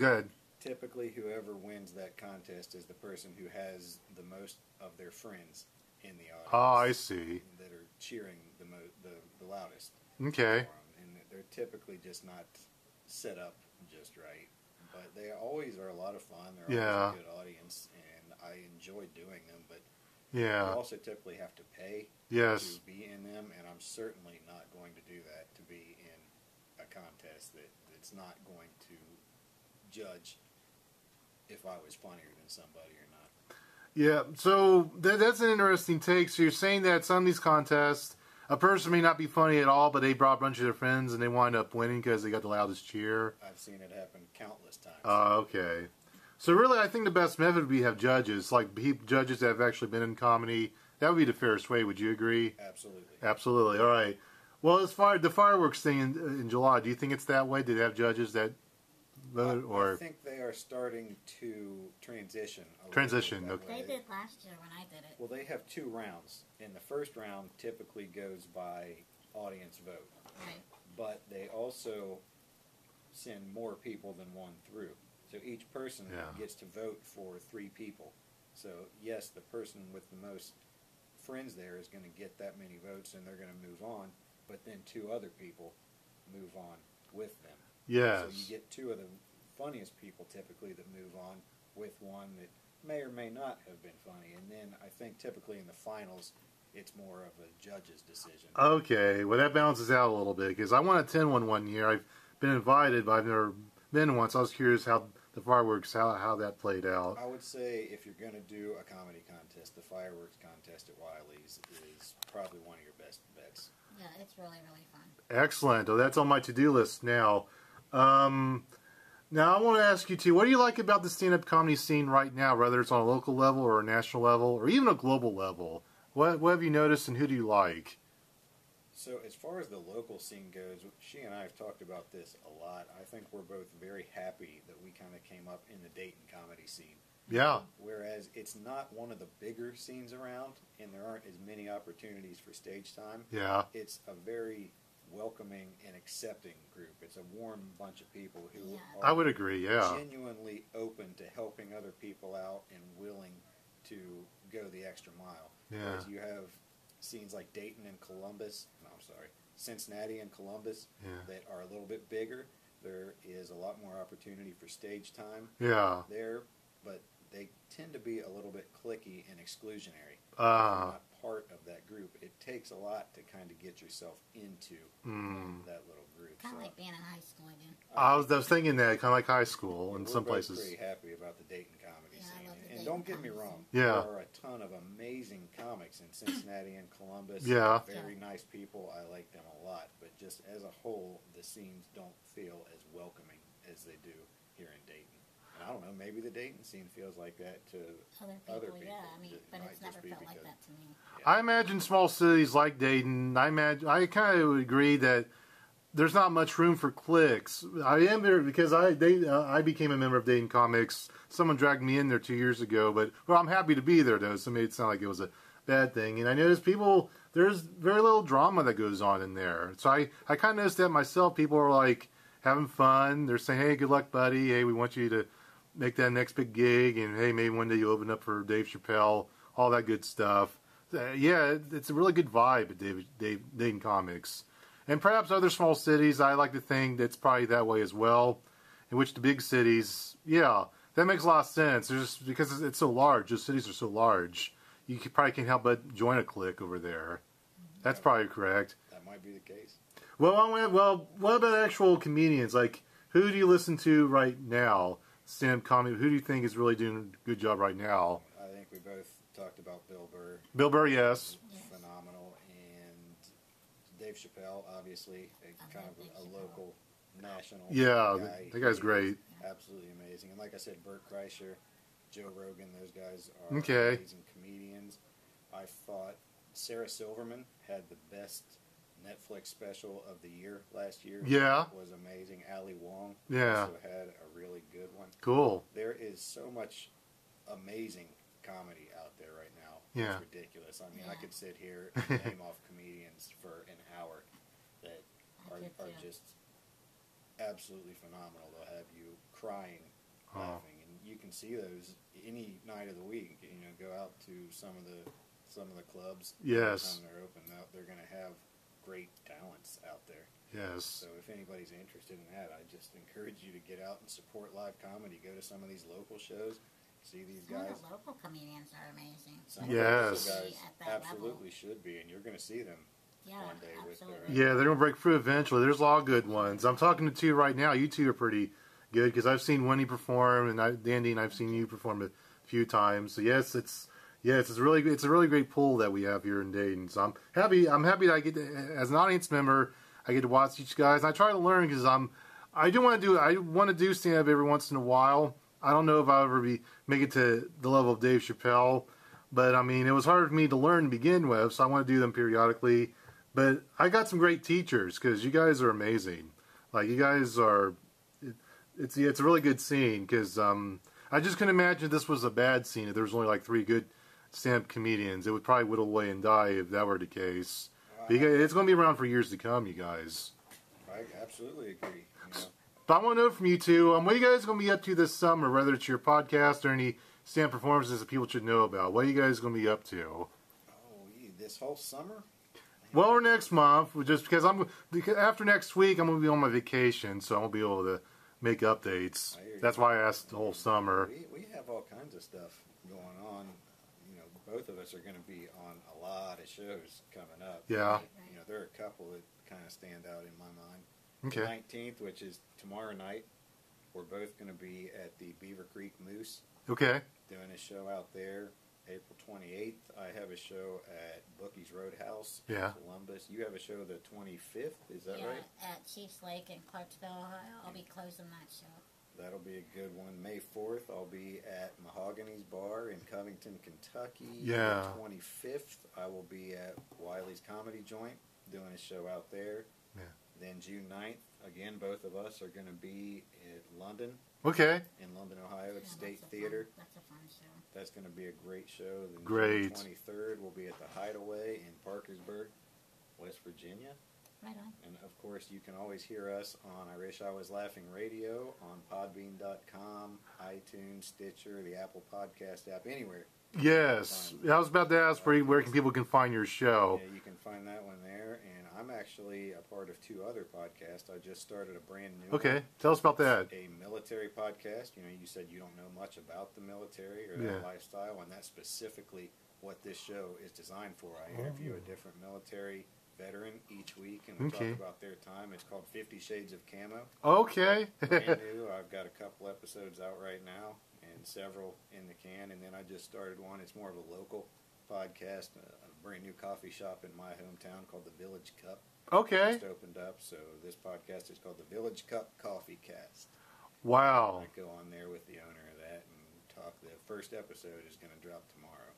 Good. Typically, whoever wins that contest is the person who has the most of their friends in the audience. Oh, I see. That are cheering the loudest. Okay. And they're typically just not set up just right. But they always are a lot of fun. They're always a good audience, and I enjoy doing them, but... Yeah. You also typically have to pay to be in them, and I'm certainly not going to do that, to be in a contest that's not going to judge if I was funnier than somebody or not. Yeah, so that's an interesting take. So you're saying that some of these contests, a person may not be funny at all, but they brought a bunch of their friends, and they wind up winning because they got the loudest cheer. I've seen it happen countless times. Okay. So really, I think the best method would be have judges, like judges that have actually been in comedy. That would be the fairest way. Would you agree? Absolutely. Absolutely. All right. Well, as far as the fireworks thing in July, do you think it's that way? Did they have judges that voted? Or I think they are starting to transition. Okay. They did last year when I did it. Well, they have two rounds, and the first round typically goes by audience vote. Right. But they also send more people than one through. So each person gets to vote for three people. So, yes, the person with the most friends there is going to get that many votes, and they're going to move on, but then two other people move on with them. Yes. So you get two of the funniest people typically that move on with one that may or may not have been funny. And then I think typically in the finals, it's more of a judge's decision. Okay. Well, that balances out a little bit, because I won a 10-1 one year. I've been invited, but I've never... been once. I was curious how the fireworks, how that played out. I would say if you're going to do a comedy contest, the fireworks contest at Wiley's is probably one of your best bets. Yeah, it's really, really fun. Excellent. Oh, that's on my to-do list now. Now I want to ask you, too, what do you like about the stand-up comedy scene right now, whether it's on a local level or a national level or even a global level? What have you noticed and who do you like? So as far as the local scene goes, she and I have talked about this a lot. I think we're both very happy that we kind of came up in the Dayton comedy scene. Yeah. Whereas it's not one of the bigger scenes around, and there aren't as many opportunities for stage time. Yeah. It's a very welcoming and accepting group. It's a warm bunch of people who are genuinely open to helping other people out and willing to go the extra mile. Yeah. Whereas you have scenes like Dayton and Columbus, Cincinnati and Columbus that are a little bit bigger. There is a lot more opportunity for stage time there, but they tend to be a little bit cliquey and exclusionary. I'm not part of that group. It takes a lot to kind of get yourself into that little group. Kind of like being in high school again. I was thinking that, kind of like high school in some places. We're pretty happy about the Dayton comedy scene. And don't get me wrong, there are a ton of amazing comics in Cincinnati and Columbus. Very nice people. I like them a lot. But just as a whole, the scenes don't feel as welcoming as they do here in Dayton. I don't know, maybe the Dayton scene feels like that to other people. Yeah, I mean, but it's never felt like that to me. Yeah. I imagine small cities like Dayton, I kind of agree that there's not much room for cliques. I am there because I became a member of Dayton Comics. Someone dragged me in there 2 years ago, but I'm happy to be there, though, so maybe it's not like it was a bad thing. And I noticed people, there's very little drama that goes on in there. So I kind of noticed that myself. People are like having fun. They're saying, hey, good luck, buddy. Hey, we want you to make that next big gig, and hey, maybe one day you open up for Dave Chappelle, all that good stuff. Yeah, it's a really good vibe at Dayton Comics. And perhaps other small cities, I like to think that's probably that way as well, in which the big cities, yeah, that makes a lot of sense. There's just, because it's so large, those cities are so large, you probably can't help but join a clique over there. That's probably correct. That might be the case. Well, what about actual comedians? Like, who do you listen to right now? Stand-up comedy, who do you think is really doing a good job right now? I think we both talked about Bill Burr. Bill Burr, yes. Phenomenal. And Dave Chappelle, obviously, kind of a local, national guy. That guy's great. Absolutely amazing. And like I said, Bert Kreischer, Joe Rogan, those guys are amazing comedians. I thought Sarah Silverman had the best Netflix special of the year last year. Yeah. It was amazing. Ali Wong also had a really good one. Cool. There is so much amazing comedy out there right now. Yeah. It's ridiculous. I mean, I could sit here and name off comedians for an hour that are just absolutely phenomenal. They'll have you crying, laughing. And you can see those any night of the week. You know, go out to some of the clubs. Yes. When they're open up, they're going to have great talents out there. Yes. So if anybody's interested in that, I just encourage you to get out and support live comedy. Go to some of these local shows, see these guys. Some of the local comedians are amazing. Some of the guys absolutely should be, and you're going to see them one day. They're going to break through eventually. There's a lot of good ones. I'm talking to two right now. You two are pretty good because I've seen Wendy perform, and Dan Dean, I've seen you perform a few times. So yes, it's a really great pool that we have here in Dayton. So I'm happy that I get to, as an audience member, I get to watch each guys. And I try to learn because I want to do stand up every once in a while. I don't know if I'll ever make it to the level of Dave Chappelle, but I mean it was hard for me to learn to begin with, so I want to do them periodically. But I got some great teachers because you guys are amazing. Like you guys are, it's a really good scene because I just couldn't imagine this was a bad scene if there was only like three good stand-up comedians. It would probably whittle away and die if that were the case. Because it's going to be around for years to come, you guys. I absolutely agree. You know. But I want to know from you two, what are you guys going to be up to this summer, whether it's your podcast or any stand-up performances that people should know about? What are you guys going to be up to? Oh, this whole summer? Well, or next month, just because after next week, I'm going to be on my vacation, so I won't be able to make updates. That's why I asked the whole summer. We have all kinds of stuff going on. Both of us are going to be on a lot of shows coming up. Yeah. You know, there are a couple that kind of stand out in my mind. Okay. The 19th, which is tomorrow night, we're both going to be at the Beaver Creek Moose. Okay. Doing a show out there. April 28th, I have a show at Bookie's Roadhouse in Columbus. You have a show the 25th, is that right? Yeah, at Chiefs Lake in Clarksville, Ohio. I'll be closing that show. That'll be a good one. May 4th, I'll be at Mahogany's Bar in Covington, Kentucky. Yeah. The 25th, I will be at Wiley's Comedy Joint doing a show out there. Yeah. Then June 9th, again, both of us are going to be in London. Okay. In London, Ohio, at State Theater. That's a fun show. That's going to be a great show. Then great. June 23rd, we'll be at the Hideaway in Parkersburg, West Virginia. Right on. And, of course, you can always hear us on Irish I Was Laughing Radio, on Podbean.com, iTunes, Stitcher, the Apple Podcast app, anywhere. Yes. I was about to ask where people can find your show. Yeah, you can find that one there. And I'm actually a part of two other podcasts. I just started a brand new one. Tell us about that. A military podcast. You know, you said you don't know much about the military or that lifestyle, and that's specifically what this show is designed for. I interview a different military veteran each week, and we talk about their time. It's called 50 Shades of Camo. Brand new. I've got a couple episodes out right now and several in the can, and then I just started one. It's more of a local podcast, a brand new coffee shop in my hometown called The Village Cup. Just opened up, so this podcast is called The Village Cup Coffee Cast. Wow. I go on there with the owner of that and talk. The first episode is going to drop tomorrow.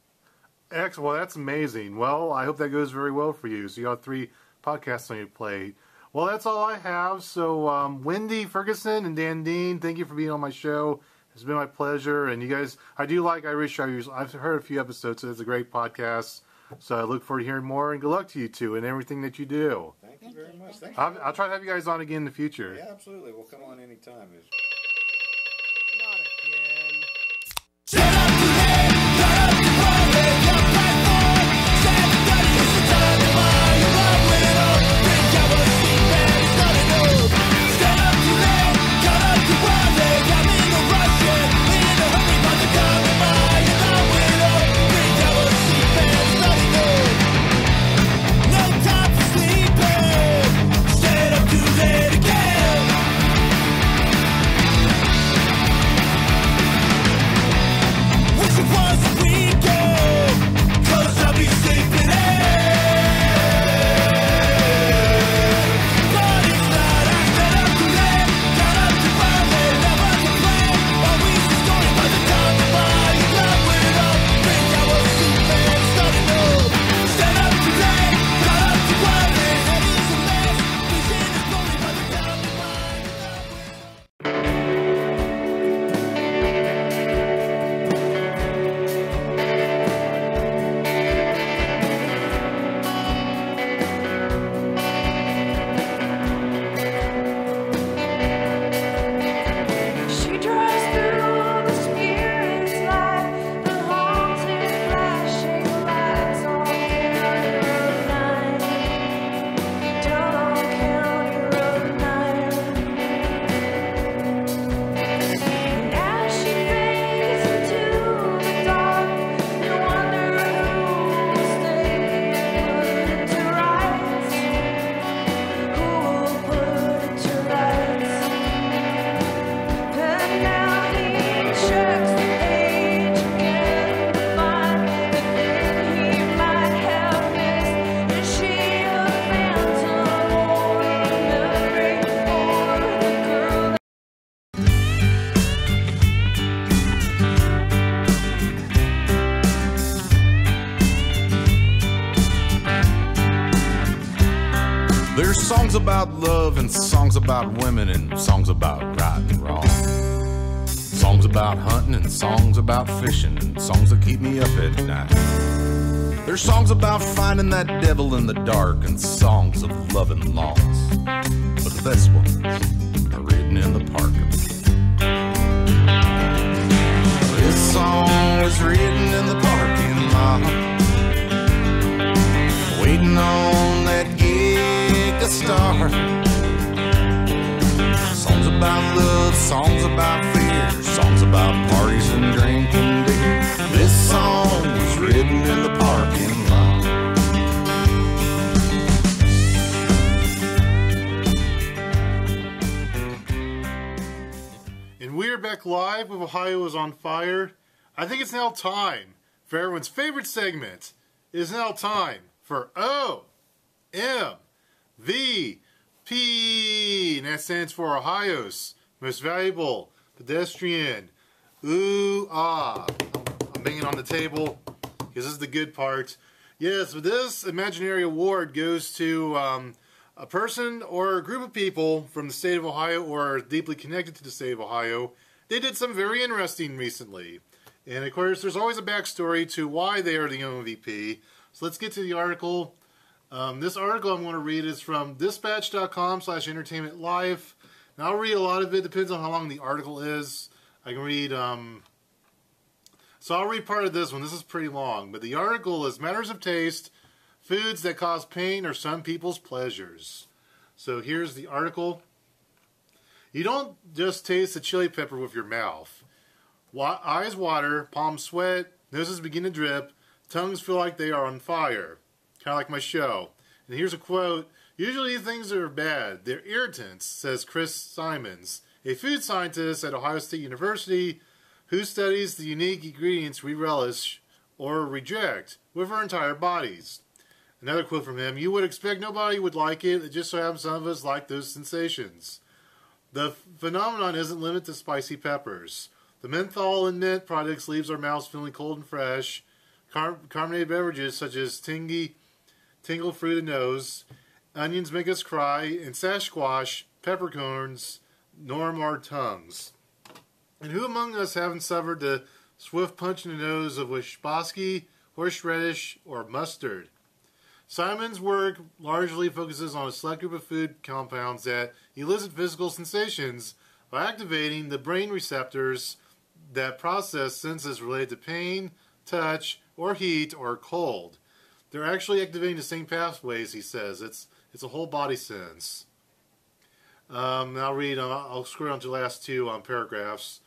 Excellent. Well, that's amazing. Well, I hope that goes very well for you. So you got three podcasts on your plate. Well, that's all I have. So Wendi Ferguson and Dan Dean, thank you for being on my show. It's been my pleasure. And you guys, I do like Irish I Was Laughing. I've heard a few episodes, so it's a great podcast. So I look forward to hearing more, and good luck to you two and everything that you do. Thank you very much. I'll try to have you guys on again in the future. Yeah, absolutely. We'll come on anytime. Not again. Shut up! Songs about love and songs about women and songs about right and wrong. Songs about hunting and songs about fishing and songs that keep me up at night. There's songs about finding that devil in the dark and songs of love and loss. But the best ones are written in the park. This song is written in the parking lot, waiting on that star. Songs about love, songs about fear, songs about parties and drinking beer. This song was written in the parking lot. And we're back live with Ohio Is On Fire. I think it's now time for everyone's favorite segment. It is now time for O-M-V-P, and that stands for Ohio's Most Valuable Pedestrian. Ooh, ah. I'm banging on the table because this is the good part. Yes, but this imaginary award goes to a person or a group of people from the state of Ohio or are deeply connected to the state of Ohio. They did something very interesting recently. And of course, there's always a backstory to why they are the MVP. So let's get to the article. This article I'm going to read is from dispatch.com/entertainmentlife. And I'll read a lot of it. Depends on how long the article is. I can read, so I'll read part of this one. This is pretty long. But the article is Matters of Taste, Foods that cause pain are some people's pleasures. So here's the article. You don't just taste the chili pepper with your mouth. Eyes water, palms sweat, noses begin to drip, tongues feel like they are on fire. Kind of like my show. And here's a quote. Usually things are bad. They're irritants, says Chris Simons, a food scientist at Ohio State University who studies the unique ingredients we relish or reject with our entire bodies. Another quote from him. You would expect nobody would like it. It just so happens some of us like those sensations. The phenomenon isn't limited to spicy peppers. The menthol and mint products leaves our mouths feeling cold and fresh. Carbonated beverages such as tingle through the nose. Onions make us cry. And Sasquatch, peppercorns, norm our tongues. And who among us haven't suffered the swift punch in the nose of Wishbosky, horseradish, or mustard? Simon's work largely focuses on a select group of food compounds that elicit physical sensations by activating the brain receptors that process senses related to pain, touch, or heat, or cold. They're actually activating the same pathways, he says. It's a whole body sense. I'll scroll down to the last two paragraphs.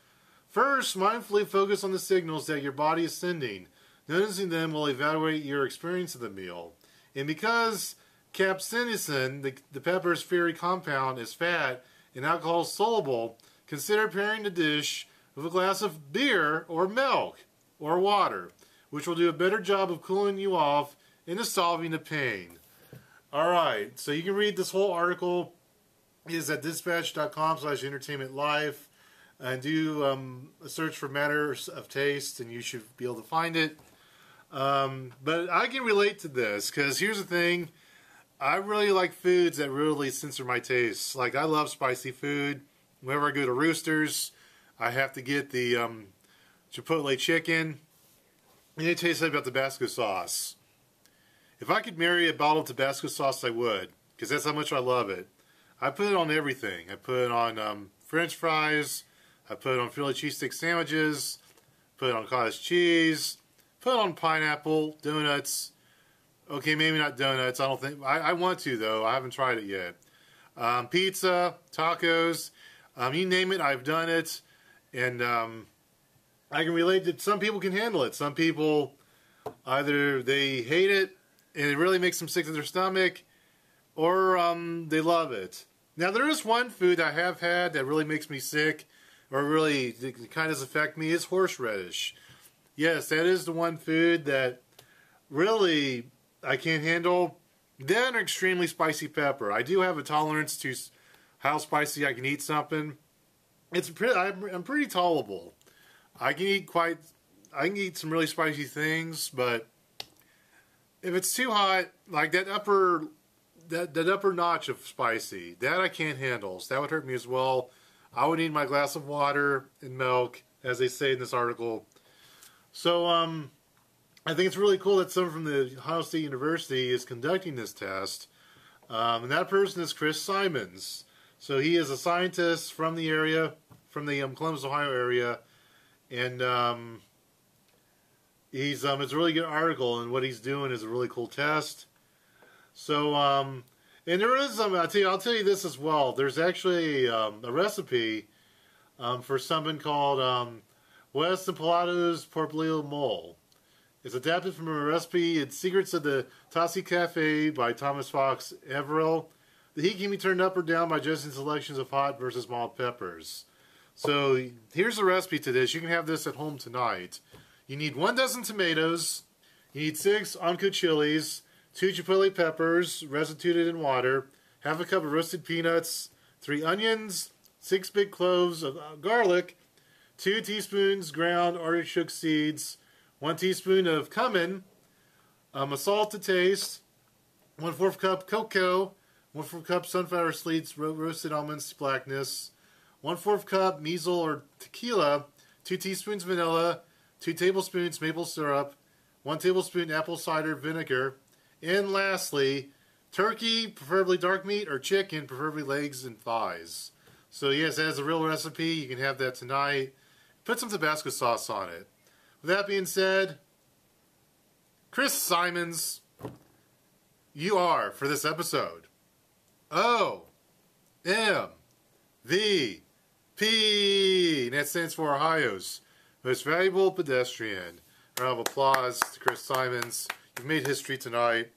First, mindfully focus on the signals that your body is sending. Noticing them will evaluate your experience of the meal. And because capsaicin, the pepper's fiery compound, is fat and alcohol soluble, consider pairing the dish with a glass of beer or milk or water, which will do a better job of cooling you off and dissolving the pain. Alright, so you can read this whole article. It is at dispatch.com/entertainmentlife and do a search for Matters of Taste and you should be able to find it. But I can relate to this because here's the thing. I really like foods that really censor my tastes. Like I love spicy food. Whenever I go to Roosters, I have to get the Chipotle chicken. And it tastes like about Tabasco sauce. If I could marry a bottle of Tabasco sauce, I would, because that's how much I love it. I put it on everything. I put it on French fries. I put it on Philly cheesesteak sandwiches. Put it on cottage cheese. Put on pineapple, donuts. Okay, maybe not donuts. I don't think I want to though. I haven't tried it yet. Pizza, tacos, you name it, I've done it, and I can relate to. Some people can handle it. Some people either they hate it and it really makes them sick to their stomach, or they love it. Now there is one food I have had that really makes me sick, or really kind of affect me is horseradish. Yes, that is the one food that really I can't handle. Then extremely spicy pepper. I do have a tolerance to how spicy I can eat something. I'm pretty tolerable. I can eat some really spicy things, but if it's too hot, like that upper notch of spicy, that I can't handle. So that would hurt me as well. I would need my glass of water and milk, as they say in this article. So, I think it's really cool that someone from the Ohio State University is conducting this test. And that person is Chris Simons. So he is a scientist from the area, from the Columbus, Ohio area. And, it's a really good article and what he's doing is a really cool test. So, and there is, I'll tell you this as well. There's actually, a recipe, for something called, Wes Empolato's Porpolio Mole. It's adapted from a recipe in Secrets of the Tassi Cafe by Thomas Fox Everill. The heat can be turned up or down by adjusting selections of hot versus mild peppers. So here's the recipe to this. You can have this at home tonight. You need 1 dozen tomatoes. You need 6 uncooked chilies, 2 chipotle peppers, restituted in water, half a cup of roasted peanuts, 3 onions, 6 big cloves of garlic, 2 teaspoons ground artichoke seeds, 1 teaspoon of cumin, salt to taste, 1/4 cup cocoa, 1/4 cup sunflower seeds, roasted almonds to blackness, 1/4 cup measles or tequila, 2 teaspoons vanilla, 2 tablespoons maple syrup, 1 tablespoon apple cider vinegar, and lastly, turkey, preferably dark meat, or chicken, preferably legs and thighs. So yes, that is a real recipe. You can have that tonight. Put some Tabasco sauce on it. With that being said, Chris Simons, you are for this episode. OMVP. And that stands for Ohio's Most Valuable Pedestrian. A round of applause to Chris Simons. You've made history tonight.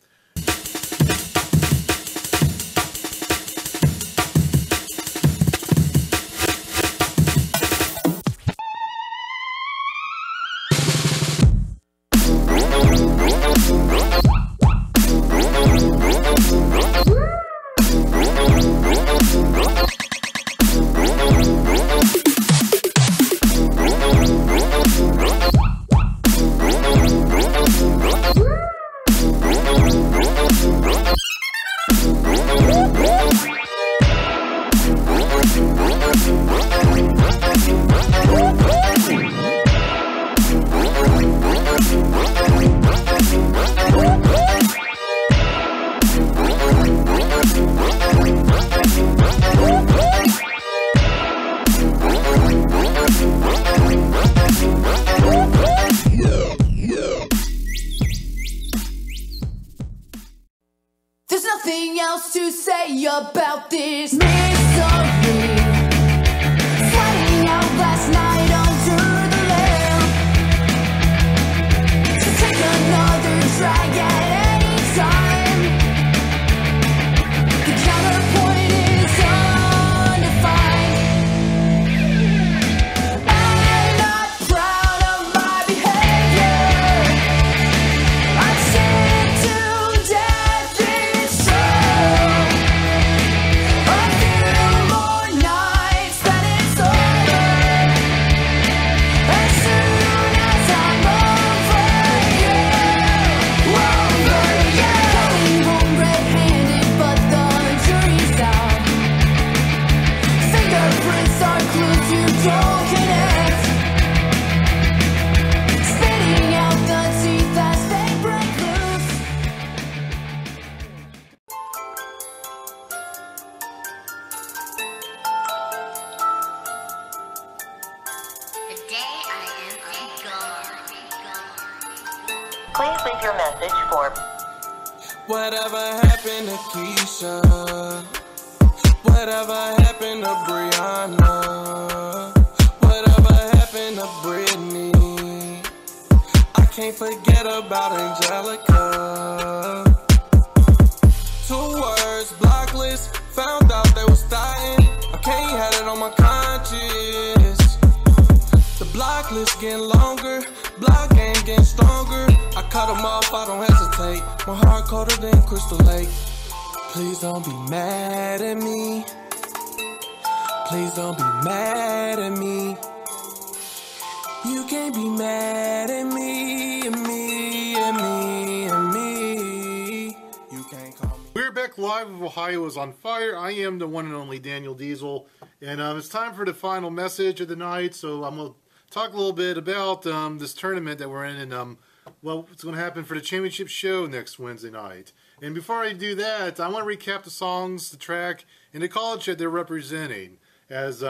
Daniel Diesel, and it's time for the final message of the night. So I'm going to talk a little bit about this tournament that we're in, and well, what's going to happen for the championship show next Wednesday night. And before I do that, I want to recap the songs, the track, and the college that they're representing, as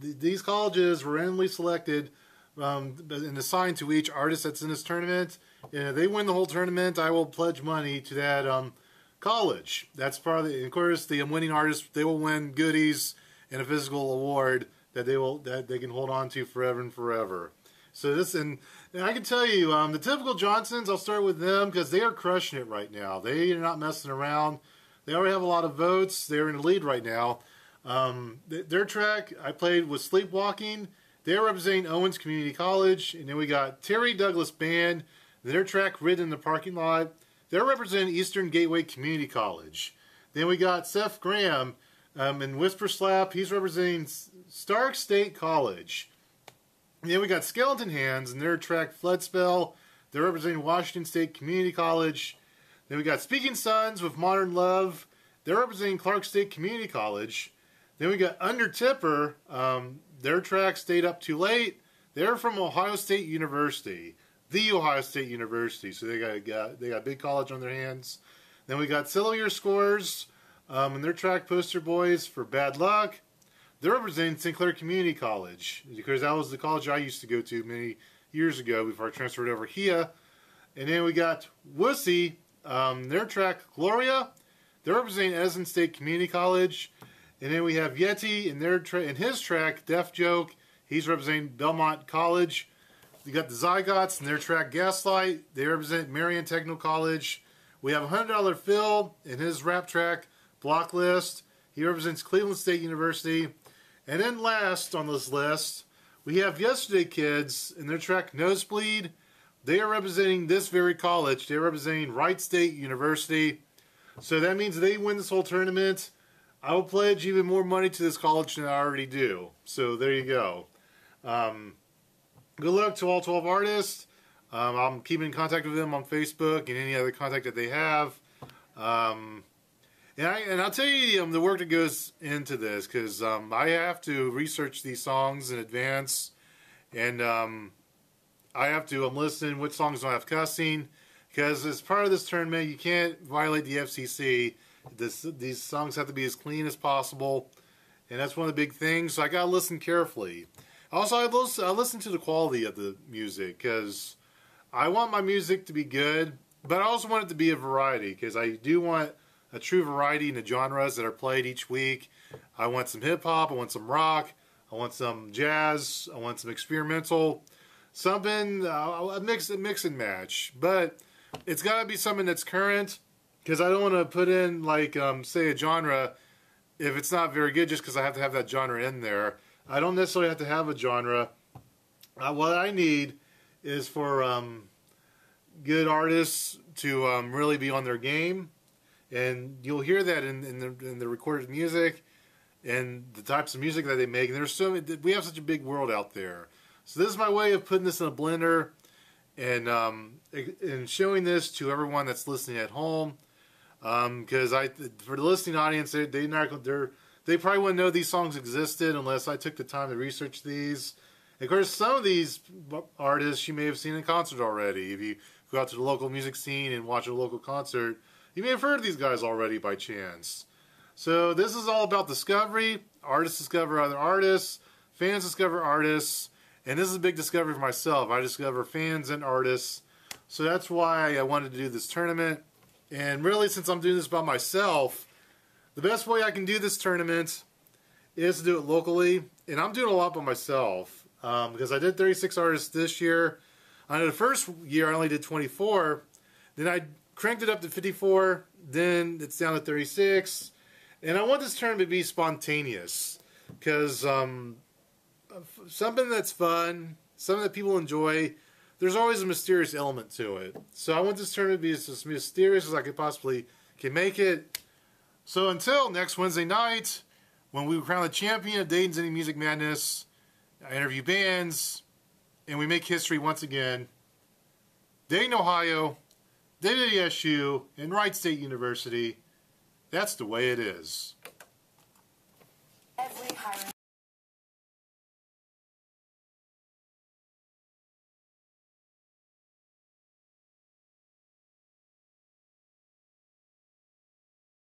these colleges were randomly selected and assigned to each artist that's in this tournament. And if they win the whole tournament, I will pledge money to that college. That's part of the, of course, the winning artist, they will win goodies and a physical award that they will, that they can hold on to forever and forever. So this, and I can tell you, the typical Johnsons, I'll start with them because they are crushing it right now. They are not messing around. They already have a lot of votes. They're in the lead right now. Their track I played was Sleepwalking. They're representing Owens Community College. And then we got Terry Douglas Band, their track Ridden in the Parking Lot. They're representing Eastern Gateway Community College. Then we got Seth Graham in Whisper Slap. He's representing Stark State College. And then we got Skeleton Hands in their track Flood Spell. They're representing Washington State Community College. Then we got Speaking Sons with Modern Love. They're representing Clark State Community College. Then we got Under Tipper. Their track Stayed Up Too Late. They're from Ohio State University. The Ohio State University, so they got a big college on their hands. Then we got Sillier Scores, and their track Poster Boys for Bad Luck. They're representing Sinclair Community College, because that was the college I used to go to many years ago before I transferred over here. And then we got Wussy Their track, Gloria, they're representing Edison State Community College. And then we have Yeti in their his track, Deaf Joke. He's representing Belmont College. You got the Zygots in their track, Gaslight. They represent Marion Technical College. We have $100 Phil in his rap track, Block List. He represents Cleveland State University. And then last on this list, we have Yesterday Kids in their track, Nosebleed. They are representing this very college. They're representing Wright State University. So that means they win this whole tournament. I will pledge even more money to this college than I already do. So there you go. Good luck to all 12 artists. I'm keeping in contact with them on Facebook and any other contact that they have. And I'll tell you the work that goes into this, because I have to research these songs in advance. And I'm listening which songs don't have cussing, because as part of this tournament, you can't violate the FCC. These songs have to be as clean as possible, and that's one of the big things. So I gotta listen carefully. Also, I listen to the quality of the music, because I want my music to be good, but I also want it to be a variety, because I do want a true variety in the genres that are played each week. I want some hip-hop, I want some rock, I want some jazz, I want some experimental, something, a mix and match. But it's gotta be something that's current, because I don't want to put in, like, say a genre if it's not very good just because I have to have that genre in there. I don't necessarily have to have a genre. What I need is for good artists to really be on their game. And you'll hear that in the recorded music and the types of music that they make. And there's so many, we have such a big world out there. So this is my way of putting this in a blender and showing this to everyone that's listening at home. Because for the listening audience, they probably wouldn't know these songs existed unless I took the time to research these. Of course, some of these artists you may have seen in concert already. If you go out to the local music scene and watch a local concert, you may have heard of these guys already by chance. So this is all about discovery. Artists discover other artists. Fans discover artists. And this is a big discovery for myself. I discover fans and artists. So that's why I wanted to do this tournament. And really, since I'm doing this by myself, the best way I can do this tournament is to do it locally. And I'm doing a lot by myself, because I did 36 artists this year. I know the first year I only did 24. Then I cranked it up to 54. Then it's down to 36. And I want this tournament to be spontaneous, because something that's fun, something that people enjoy, there's always a mysterious element to it. So I want this tournament to be as mysterious as I could possibly can make it. So until next Wednesday night, when we crown the champion of Dayton's Any Music Madness, I interview bands, and we make history once again. Dayton, Ohio, WDSU, and Wright State University. That's the way it is.